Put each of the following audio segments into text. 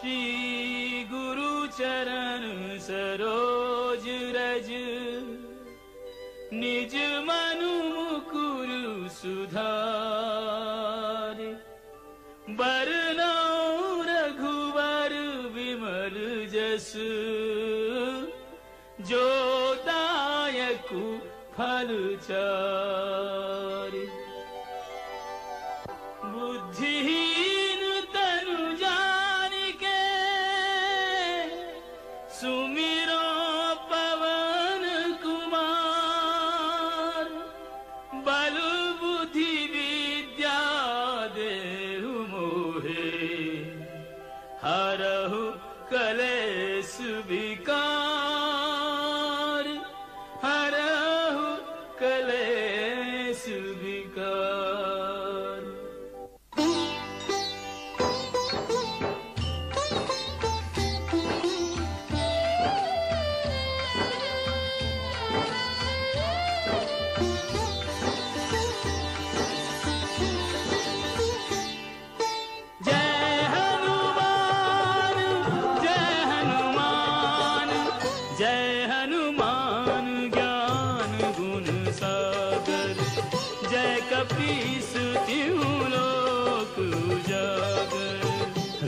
श्री गुरु चरण सरोज रज निज मनु मुकुर सुधार बरना रघुवर विमल जस जो दायकु फल चारि बुद्धिहीन तनु जानिके सुमिरो पवन कुमार बल बुद्धि विद्या देहु मोहे हरहु कलेश विकार हरहु कलेश विकार।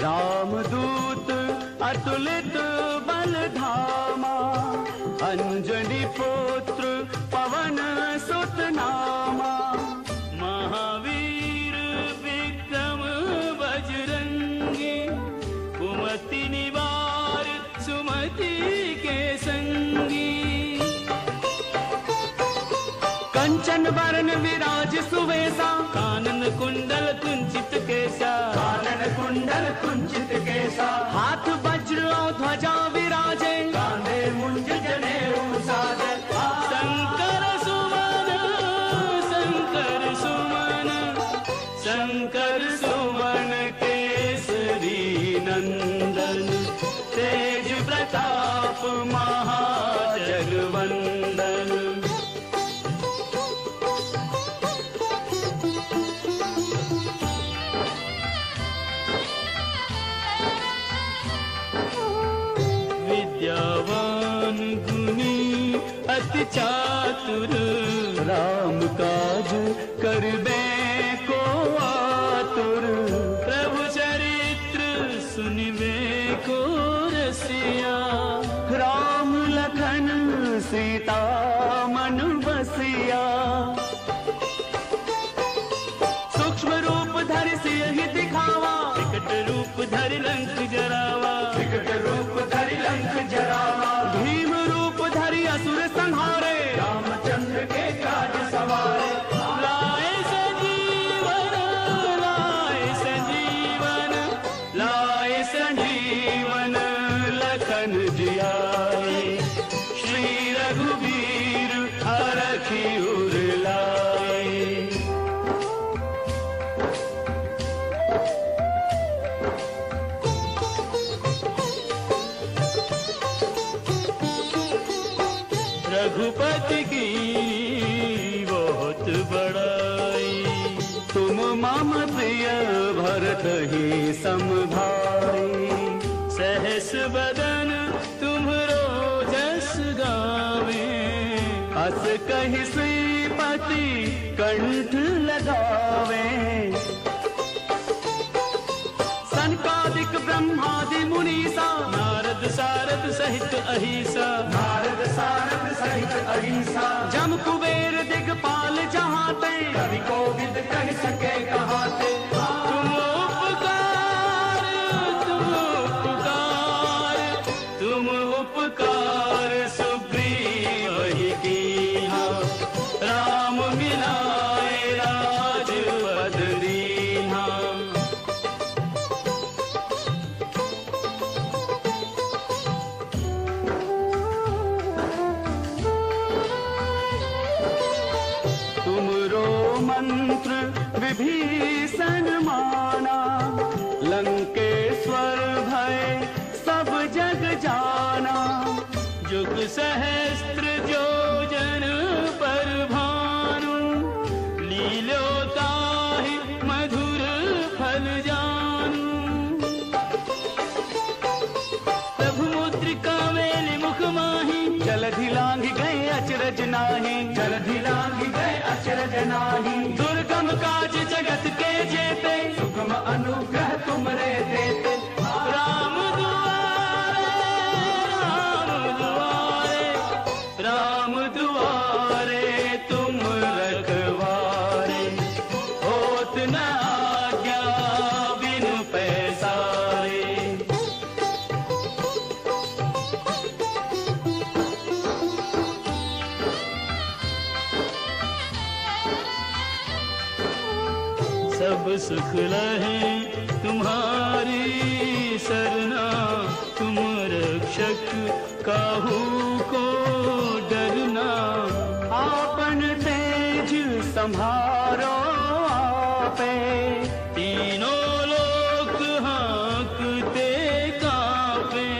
रामदूत अतुलित बल धामा अंजनी पुत्र पवन सुत नामा महावीर विक्रम बजरंगी कुमति निवार सुमति के संगी कंचन वरण विराज सुवेशा कानन कुंडल कुंचित केसा कानन कुंडल कुंचित केसा हाथ वज्र और ध्वजा विराजे कांधे मुंज जनेऊ साजे शंकर सुमन शंकर सुमन केसरी नंदन तेज प्रताप महाजगवंदन। विद्यावान गुणी अति चातुर राम काज करबे को आतुर प्रभु चरित्र सुनिबे को रसिया राम लखन सीता मन बसिया सूक्ष्म रूप धरि सियहि दिखावा विकट रूप धरि लंक जरावा विकट रूप धरि लंक जरावा भीम रूप धरि असुर संहारे रामचंद्र के काज सवारे लाए संजीवन लखन जियाए श्री रघुवीर हरखी उर लाए। रघुपति की बहुत बड़ाई तुम मम प्रिय भरत ही समभाई सहस बदन तुम्हरो जस गावे अस कहि श्रीपति कंठ लगावे सनकादिक ब्रह्मादि मुनीसा नारद सारद सहित अहिसा नारद सारद सहित अहिसा जम कुबेर दिगपाल जहाते कवि कोविद कह सके कहाते तुम उपकार सुग्रीव ही कीन्हा राम मिलाए राज पद दीन्हा। मंत्र विभीषण माना लंकेश्वर भय सब जग जाना जुग सहस्त्र योजन पर भानु लीलो ताहि मधुर फल जानु गज नाही, जल दिलांगी गए अचरज नाही। दुर्गम काज जगत के जेते, सुगम अनुग्रह तुमरे देते। राम दुआरे, राम दुआरे, राम दुआरे तुम रखवारे। होत न आज्ञा बिनु पैसारे। सब सुख लहे तुम्हारी सरना, तुम रक्षक काहू को डरना। आपन तेज संहारो आपे, तीनों लोक हाँकते कांपे।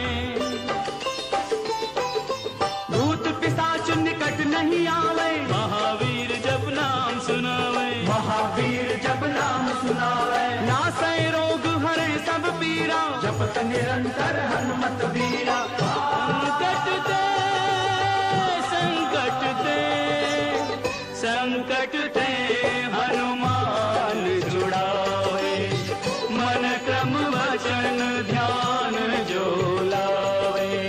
भूत पिशाच निकट नहीं आवे, महावीर जब नाम सुनावे। महावीर जब नाम सुनावे, नासै रोग हरे सब पीरा। जपत निरंतर हनुमत वीरा। संकट ते, संकट ते हनुमान जुड़ावे। मन क्रम वचन ध्यान जो लावे।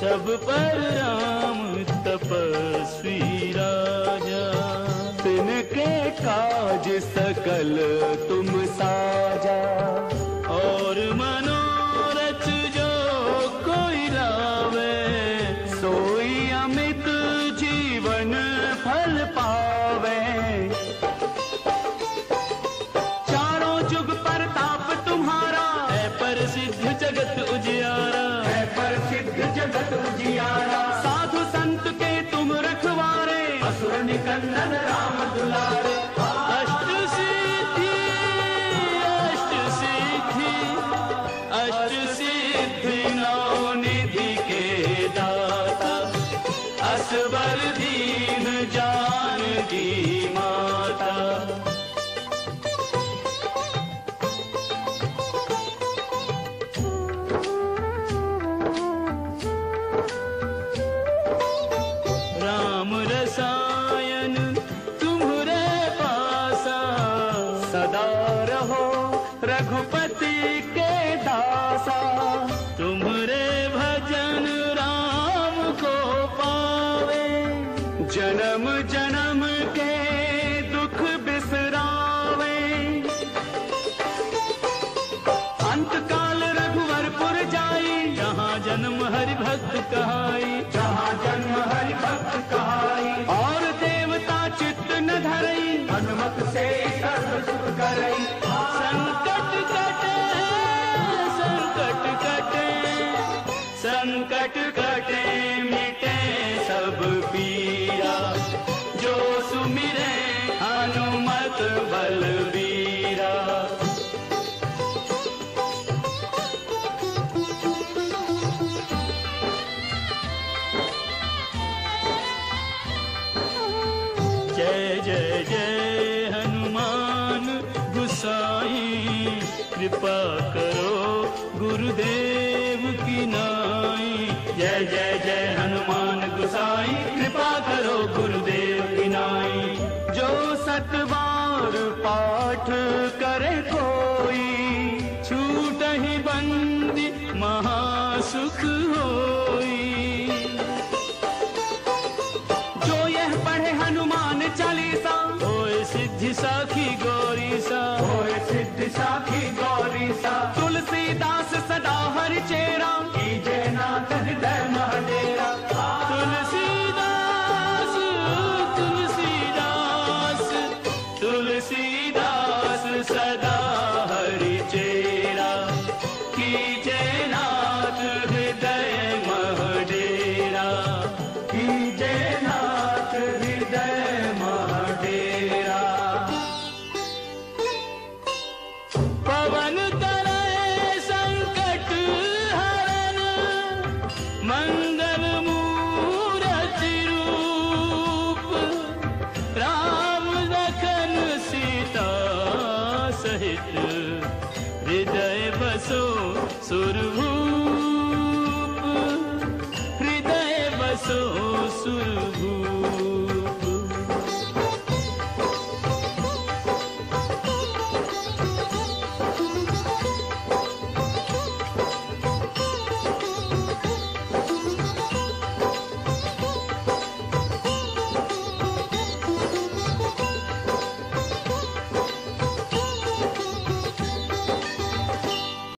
सब पर राम तपस्वी राजा, तिनके काज सकल तुम साजा। और मनोरथ जो कोई लावे, सोई अमित जीवन फल पावे। चारों जुग परताप तुम्हारा, है पर सिद्ध जगत उजियारा। जगत उजियारा साधु संत के तुम रखवारे। असुर निकंदन राम दुलारे। अष्ट सिद्धि, अष्ट सिद्धि, अष्ट सिद्धि नौ निधि के दाता। असबर दीन जानकी माता। रघुपति के दासा, तुम्हरे भजन राम को पावे। जन्म जन्म के दुख बिसरावे, अंत काल रघुवरपुर जाई। जहाँ जन्म हरि भक्त कहाई, जहाँ जन्म हरि भक्त कहाई। और देवता चित्त न धरई, हनुमत से सर्व सुख करई। संकट कटे, संकट कटे, संकट कटे मिटे सब पीरा। जो सुमिरे हनुमत बलबीरा। जय जय जय हनुमान गुसाई, कृपा करो गुरुदेव की नाई। जय जय जय हनुमान गुसाई, कृपा करो गुरुदेव की नाई। जो सतबार पाठ करे कोई, छूटहि बंदी महासुख होई। चालीसा होए सिद्धि साखी गौरीसा, होए सिद्धि साखी गौरीसा। तुलसीदास सदा हरि चेरा, कीजे नाथ हृदय महडेरा। तुलसीदास, तुलसीदास, तुलसीदास सदा हरि चेरा। कीजे नाथ हृदय महडेरा, कीजे नाथ हृदय। राम लखन सीता हृदय बसो सुर।